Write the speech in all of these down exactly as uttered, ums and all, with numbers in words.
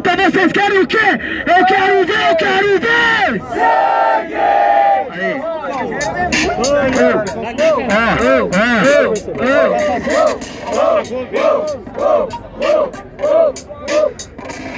Então vocês querem o quê? Eu quero ver, eu quero ver! Aí!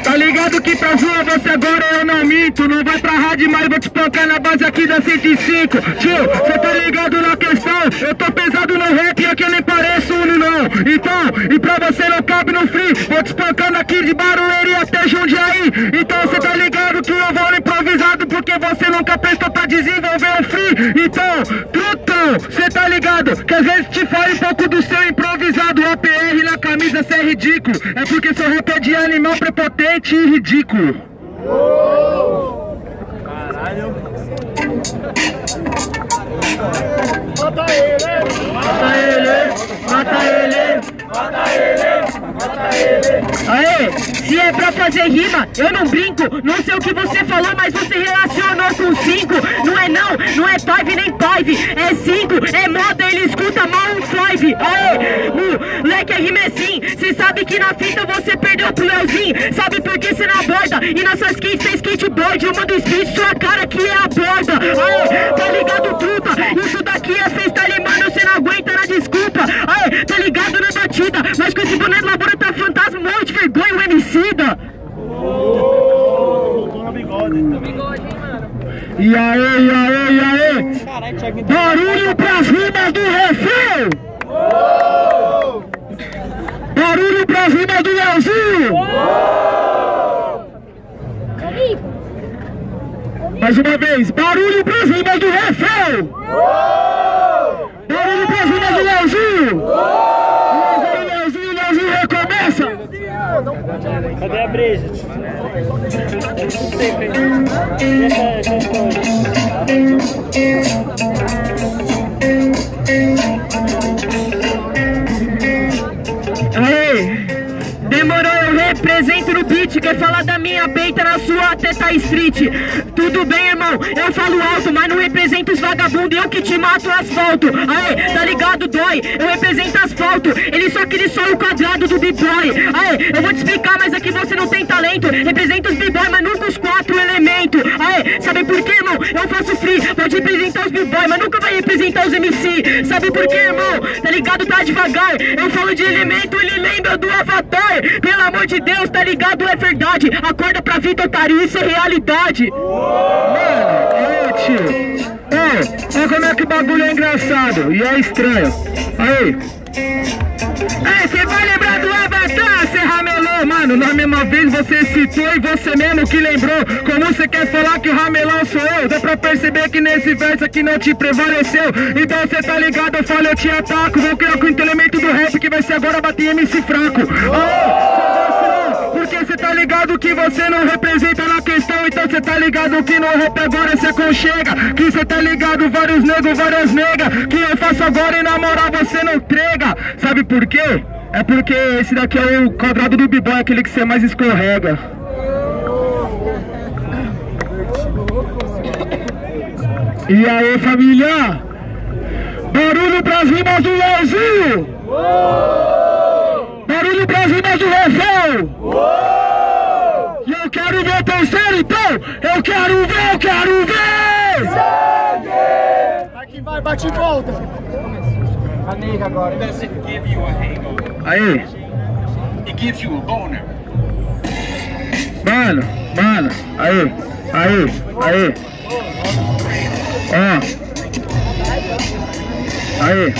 Tá ligado que pra zoar você agora eu não minto. Não vai pra rádio, mas vou te pancar na base aqui da cento e cinco. Tio, cê tá ligado na questão? Eu tô pesado no rap e aqui eu nem pareço um não. Então, e pra você não cabe no free, vou te espancando aqui de Barueri até Jundiaí. Então cê tá ligado que eu vou no improvisado, porque você nunca prestou pra desenvolver um free. Então, truto, cê tá ligado que às vezes te fala um pouco do seu improvisado. A P R na camisa, cê é ridículo. É porque seu rap é de animal prepotente e ridículo. Oh! Caralho. Mata ele, mata ele, mata ele, mata ele, mata ele. Aê, se é pra fazer rima, eu não brinco. Não sei o que você falou, mas você relacionou com cinco. Não é não, não é five nem five, é cinco, é moda, ele escuta mal um five. Aê, moleque, a rima é sim. Cê sabe que na fita você perdeu pro Leozinho. Sabe por que cê não aborda? E na sua skate fez skateboard, eu mando skate, sua cara que é a borda. Aê, tá ligado, truta? Isso daqui é freestyle, mano, cê não aguenta na desculpa. Aê, tá ligado na batida, mas com esse boné de lavoura tá fantasma, um monte de vergonha, o Emicida. E aê, e aê, e aê, barulho pras rimas do Refel. Barulho pras rimas do Leozinho. Mais uma vez, barulho pras rimas do Refel. Barulho pras rimas do Leozinho. Leozinho, Leozinho, Leozinho, recomeça. Cadê a Bridget? Aê, demorou, eu represento no beat. Quer falar da minha peita na sua teta street? Tudo bem, irmão, eu falo alto, mas não represento os vagabundos. Eu que te mato o asfalto. Aê, tá ligado, dói, eu represento asfalto. Ele só queria só o quadrado do b-boy. Aê, eu vou te explicar, mas aqui você não tem talento. Representa os b-boy, mas nunca os quatro elementos. Aê, sabe por quê, irmão? Eu faço free, pode representar os b-boy, mas nunca vai representar os M C. Sabe por quê, irmão? Tá ligado, tá devagar. Eu falo de elemento, ele lembra do Avatar. Pelo amor de Deus, tá ligado, é verdade. Acorda pra vida, otário, isso é realidade. Mano, é, tio. É, olha como é que o bagulho é engraçado e é estranho. Aí. É, você vai lembrar do Avatar, cê ramelou. Mano, na mesma vez você citou e você mesmo que lembrou. Como você quer falar que o ramelão sou eu? Dá pra perceber que nesse verso aqui não te prevaleceu. Então cê tá ligado, eu falo, eu te ataco. Vou criar com o elemento do rap que vai ser agora bater M C fraco. Aê! Porque cê tá ligado que você não representa na questão. Então cê tá ligado que no rap agora cê aconchega. Que cê tá ligado, vários negros, várias negas. Que eu faço agora e na moral você não entrega. Sabe por quê? É porque esse daqui é o quadrado do b-boy, aquele que cê mais escorrega. E aí, família? Barulho pras rimas do Leozinho! Barulho pras rimas do Refel! E eu quero ver o terceiro, então! Eu quero ver, eu quero ver! Sangue! Aqui vai, bate e volta! Amiga agora. Aí! Mano, mano, aí, aí, aí! Ó! Aí!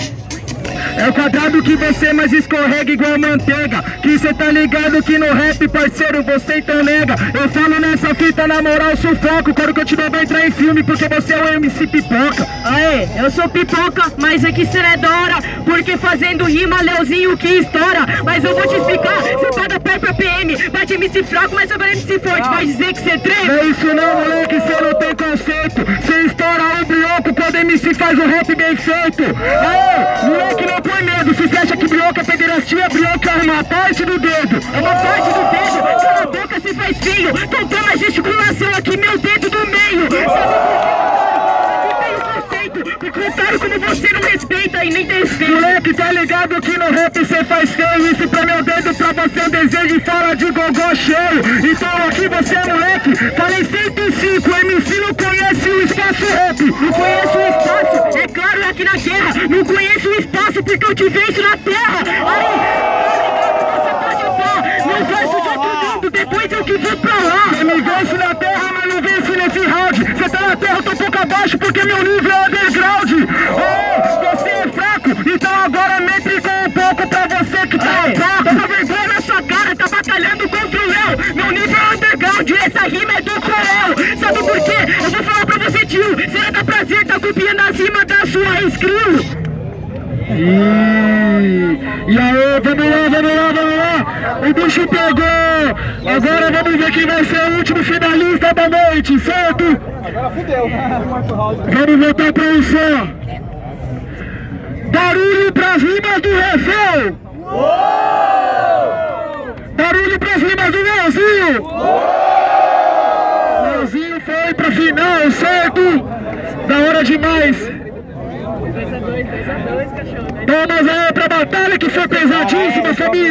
É o quadrado que você mais escorrega igual manteiga. Que cê tá ligado que no rap, parceiro, você então nega. Eu falo nessa fita, na moral, sufoco. Quando que eu te dou pra entrar em filme, porque você é o M C Pipoca. Aê, eu sou pipoca, mas é que cê não é da hora. Porque fazendo rima, Leozinho que estoura. Mas eu vou te explicar, cê paga pau pra P M. Bate M C fraco, mas agora M C forte, vai dizer que cê treme? Não é isso não, moleque, cê não tem conceito. Cê estoura o brioco quando M C faz o rap bem feito. Aê, moleque, não põe medo, se você acha que brioca é pederastia, brioca é uma parte do dedo. É uma parte do dedo, cala a boca, se faz feio. Então toma gesticulação aqui, meu dedo do meio. Sabe por quê? Porque tem o conceito, o contrário como você não respeita e nem tem respeito. moleque, tá ligado que no rap cê faz feio. Isso pra meu dedo, pra você eu desejo e fala de gogó cheio. Então aqui você é moleque, falei cento e cinco, M C não conhece o espaço rap. Não conhece o espaço, é claro, aqui na terra. Não conhece o espaço porque eu te venço na terra. Aí, você pode pá, não venço de outro mundo, depois eu que vou pra lá. Eu me venço na terra, mas não venço nesse round. Cê tá na terra, eu tô pouco abaixo porque meu nível é underground. Ô, você é fraco, então agora metre com um pouco pra você que tá fraco. Essa vergonha na sua cara, tá batalhando contra o Léo. Meu nível é underground, essa rima é do Coel. Sabe por quê? Eu vou falar pra você, tio. Será que dá prazer tá copiando as rimas da sua escrita? E aí, vamos lá, vamos lá, vamos lá. O bicho pegou. Agora vamos ver quem vai ser o último finalista da noite, certo? Agora fudeu. Vamos voltar pra um som. Barulho pras rimas do Refel. Barulho pras rimas do Leozinho. Leozinho foi pra final, certo? Da hora demais. Vamos aí pra batalha que foi pesadíssima, família!